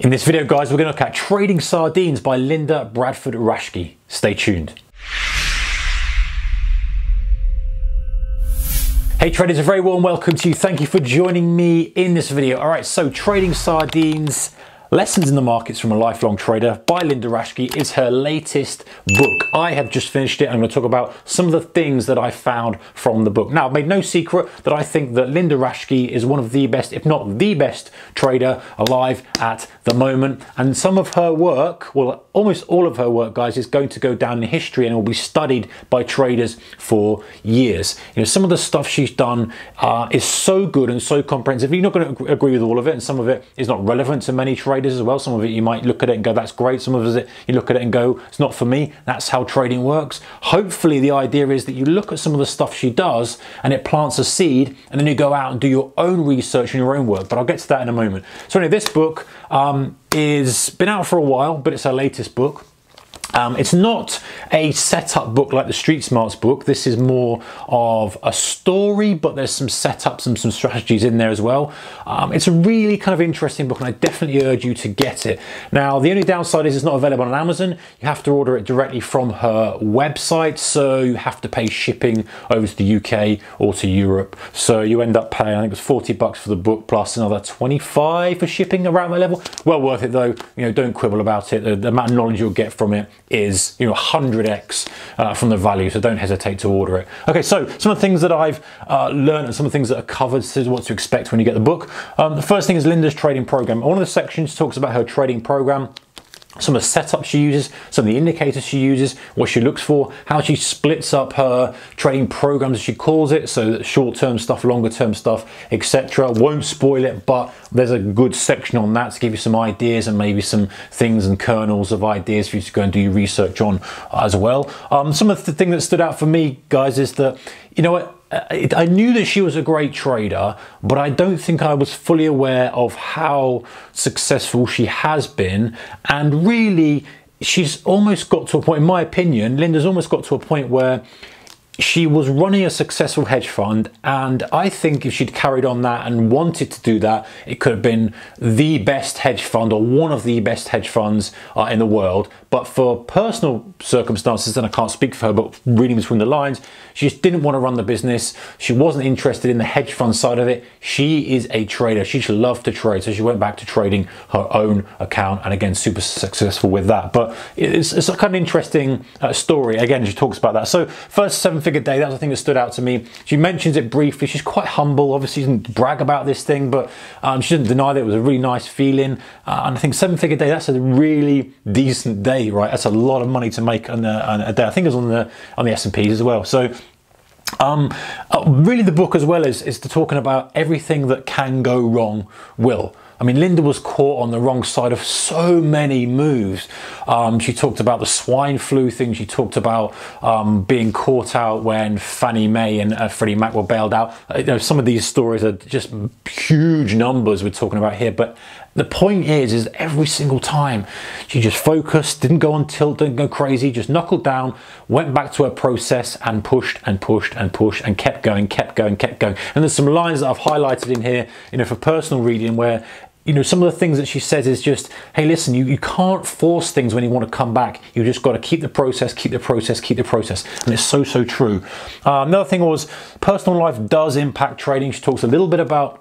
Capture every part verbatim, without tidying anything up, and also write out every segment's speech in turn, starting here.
In this video, guys, we're going to look at Trading Sardines by Linda Bradford Raschke. Stay tuned. Hey traders, a very warm welcome to you. Thank you for joining me in this video. All right, so Trading Sardines, Lessons in the Markets from a Lifelong Trader by Linda Raschke is her latest book. I have just finished it. I'm going to talk about some of the things that I found from the book. Now, I've made no secret that I think that Linda Raschke is one of the best, if not the best, trader alive at the moment. And some of her work, well, almost all of her work, guys, is going to go down in history and will be studied by traders for years. You know, some of the stuff she's done uh, is so good and so comprehensive. You're not going to agree with all of it, and some of it is not relevant to many traders as well. Some of it you might look at it and go, that's great. Some of it you look at it and go, it's not for me. That's how trading works. Hopefully the idea is that you look at some of the stuff she does and it plants a seed, and then you go out and do your own research and your own work. But I'll get to that in a moment. So anyway, this book um, is been out for a while, but it's her latest book. Um, it's not a setup book like the Street Smarts book. This is more of a story, but there's some setups and some strategies in there as well. Um, it's a really kind of interesting book, and I definitely urge you to get it. Now, the only downside is it's not available on Amazon. You have to order it directly from her website, so you have to pay shipping over to the U K or to Europe. So you end up paying, I think it was forty bucks for the book, plus another twenty-five for shipping, around that level. Well worth it though. You know, don't quibble about it. The, the amount of knowledge you'll get from it is, you know, one hundred X uh, from the value, so don't hesitate to order it. Okay, so some of the things that I've uh, learned and some of the things that are covered, this is what to expect when you get the book. Um, the first thing is Linda's trading program. One of the sections talks about her trading program, some of the setups she uses, some of the indicators she uses, what she looks for, how she splits up her trading programs, as she calls it, so that short-term stuff, longer-term stuff, et cetera. Won't spoil it, but there's a good section on that to give you some ideas and maybe some things and kernels of ideas for you to go and do your research on as well. Um, some of the thing that stood out for me, guys, is that, you know what, I knew that she was a great trader, but I don't think I was fully aware of how successful she has been. And really, she's almost got to a point, in my opinion, Linda's almost got to a point where she was running a successful hedge fund, and I think if she'd carried on that and wanted to do that, it could have been the best hedge fund or one of the best hedge funds uh, in the world. But for personal circumstances, and I can't speak for her, but reading between the lines, she just didn't want to run the business. She wasn't interested in the hedge fund side of it. She is a trader. She should love to trade. So she went back to trading her own account, and again, super successful with that. But it's, it's a kind of interesting uh, story. Again, she talks about that. So first seven figure day, that's the thing that stood out to me. She mentions it briefly. She's quite humble, obviously she didn't brag about this thing, but um, she didn't deny that it was a really nice feeling. Uh, and I think seven figure day, that's a really decent day, right? That's a lot of money to make on, the, on a day. I think it was on the on the S and P's as well. So um, uh, really the book as well is, is to talking about everything that can go wrong will. I mean, Linda was caught on the wrong side of so many moves. Um, she talked about the swine flu thing. She talked about um, being caught out when Fannie Mae and uh, Freddie Mac were bailed out. Uh, you know, some of these stories are just huge numbers we're talking about here. But the point is, is every single time she just focused, didn't go on tilt, didn't go crazy, just knuckled down, went back to her process and pushed and pushed and pushed and kept going, kept going, kept going. And there's some lines that I've highlighted in here, you know, for personal reading where, you know, some of the things that she says is just, hey, listen, you, you can't force things when you want to come back. You just got to keep the process, keep the process, keep the process. And it's so, so true. Uh, another thing was personal life does impact trading. She talks a little bit about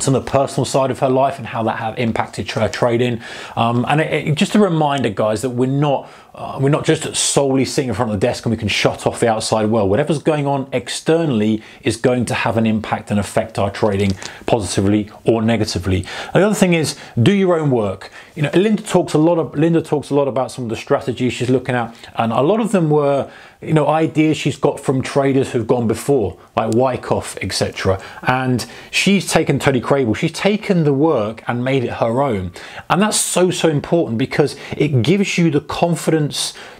some of the personal side of her life and how that have impacted her trading. Um, and it, it, just a reminder, guys, that we're not uh, we're not just solely sitting in front of the desk and we can shut off the outside world. Whatever's going on externally is going to have an impact and affect our trading positively or negatively. And the other thing is, do your own work. You know, Linda talks a lot of Linda talks a lot about some of the strategies she's looking at, and a lot of them were, you know, ideas she's got from traders who've gone before, like Wyckoff, et cetera. And she's taken Tony Crable, she's taken the work and made it her own. And that's so, so important because it gives you the confidence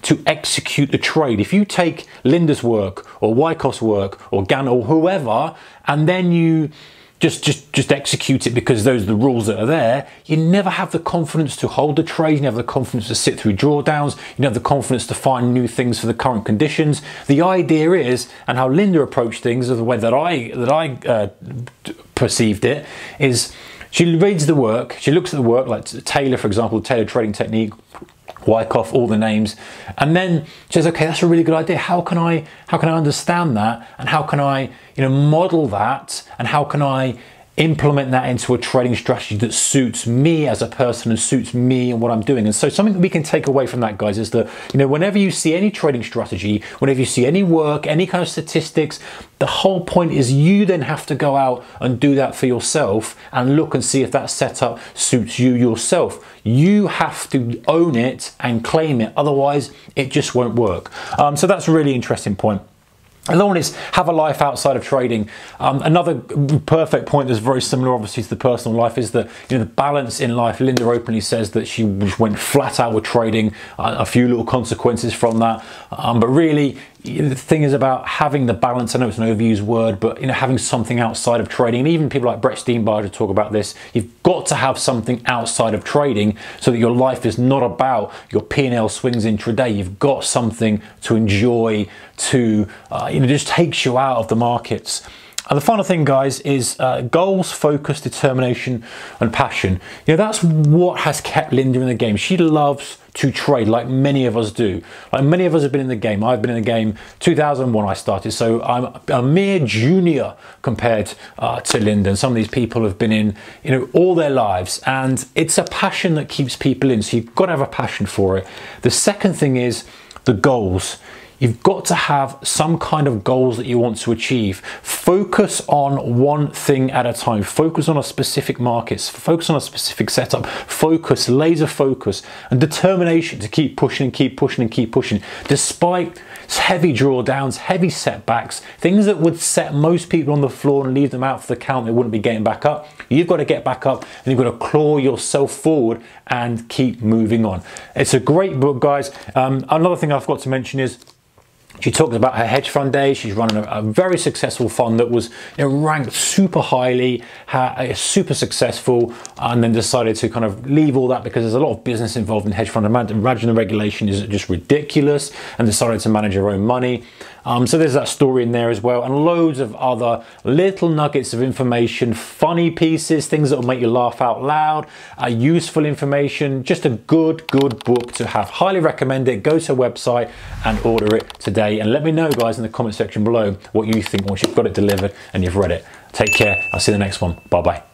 to execute the trade. If you take Linda's work or Wyckoff's work or Gann or whoever, and then you Just, just, just execute it because those are the rules that are there, you never have the confidence to hold the trade, you never have the confidence to sit through drawdowns, you never have the confidence to find new things for the current conditions. The idea is, and how Linda approached things, or the way that I, that I uh, perceived it, is She reads the work, she looks at the work, like Taylor, for example, Taylor Trading Technique, Wyckoff, all the names, and then she says, okay, that's a really good idea. How can I, how can I understand that? And how can I, you know, model that? And how can I implement that into a trading strategy that suits me as a person and suits me and what I'm doing? And so something that we can take away from that, guys, is that, you know, whenever you see any trading strategy, whenever you see any work, any kind of statistics, the whole point is you then have to go out and do that for yourself and look and see if that setup suits you yourself. You have to own it and claim it, otherwise it just won't work. Um, so that's a really interesting point. Another one is have a life outside of trading. Um, another perfect point that's very similar, obviously, to the personal life is that, you know, the balance in life. Linda openly says that she went flat out with trading, uh, a few little consequences from that. Um, but really, the thing is about having the balance. I know it's an overused word, but, you know, having something outside of trading. And even people like Brett Steenbarger talk about this. You've got to have something outside of trading so that your life is not about your P and L swings intraday. You've got something to enjoy, to, uh, you know, just takes you out of the markets. And the final thing, guys, is uh, goals, focus, determination, and passion. You know, that's what has kept Linda in the game. She loves to trade, like many of us do. Like many of us have been in the game. I've been in the game two thousand one I started, so I'm a mere junior compared uh, to Linda. And some of these people have been in, you know, all their lives. And it's a passion that keeps people in, so you've got to have a passion for it. The second thing is the goals. You've got to have some kind of goals that you want to achieve. Focus on one thing at a time. Focus on a specific market. Focus on a specific setup. Focus, laser focus, and determination to keep pushing and keep pushing and keep pushing. Despite heavy drawdowns, heavy setbacks, things that would set most people on the floor and leave them out for the count, they wouldn't be getting back up. You've got to get back up and you've got to claw yourself forward and keep moving on. It's a great book, guys. Um, another thing I forgot to mention is she talks about her hedge fund days. She's running a, a very successful fund that was, you know, ranked super highly, uh, super successful, and then decided to kind of leave all that because there's a lot of business involved in hedge fund. Imagine the regulation is just ridiculous, and decided to manage her own money. Um, so there's that story in there as well, and loads of other little nuggets of information, funny pieces, things that will make you laugh out loud, uh, useful information. Just a good, good book to have. Highly recommend it. Go to her website and order it today. And let me know, guys, in the comment section below what you think once you've got it delivered and you've read it. Take care. I'll see you in the next one. Bye-bye.